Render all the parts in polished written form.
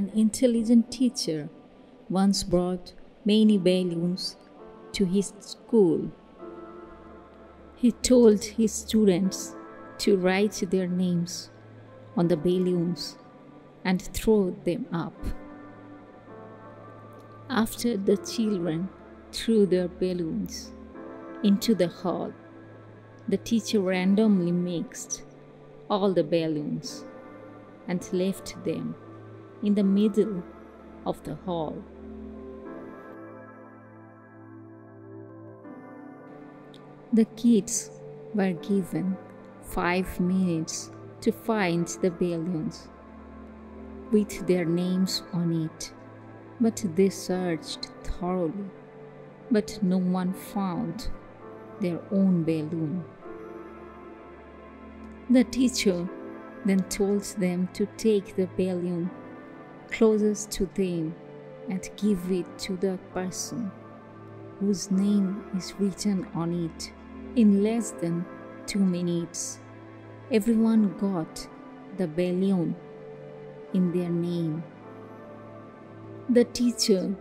An intelligent teacher once brought many balloons to his school. He told his students to write their names on the balloons and throw them up. After the children threw their balloons into the hall, the teacher randomly mixed all the balloons and left them in the middle of the hall. The kids were given 5 minutes to find the balloons with their names on it, but they searched thoroughly, but no one found their own balloon. The teacher then told them to take the balloon closest to them and give it to the person whose name is written on it. In less than 2 minutes, everyone got the balloon in their name. The teacher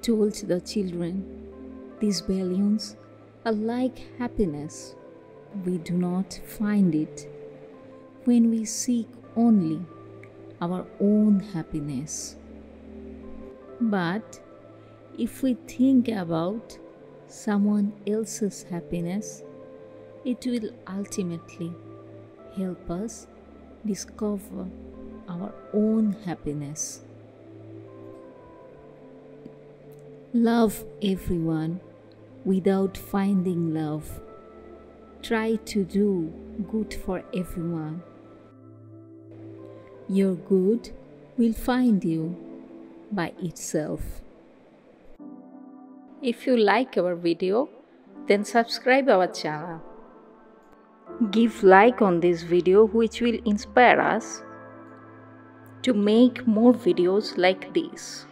told the children, "These balloons are like happiness. We do not find it when we seek only our own happiness. But if we think about someone else's happiness, it will ultimately help us discover our own happiness. Love everyone without finding love. Try to do good for everyone. Your good will find you by itself." If you like our video, then subscribe our channel. Give like on this video, which will inspire us to make more videos like this.